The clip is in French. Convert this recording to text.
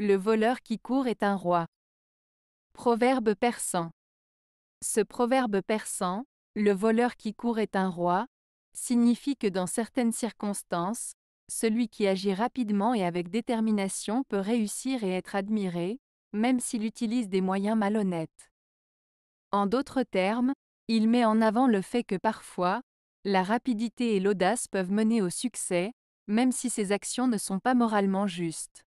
Le voleur qui court est un roi. Proverbe persan. Ce proverbe persan, le voleur qui court est un roi, signifie que dans certaines circonstances, celui qui agit rapidement et avec détermination peut réussir et être admiré, même s'il utilise des moyens malhonnêtes. En d'autres termes, il met en avant le fait que parfois, la rapidité et l'audace peuvent mener au succès, même si ces actions ne sont pas moralement justes.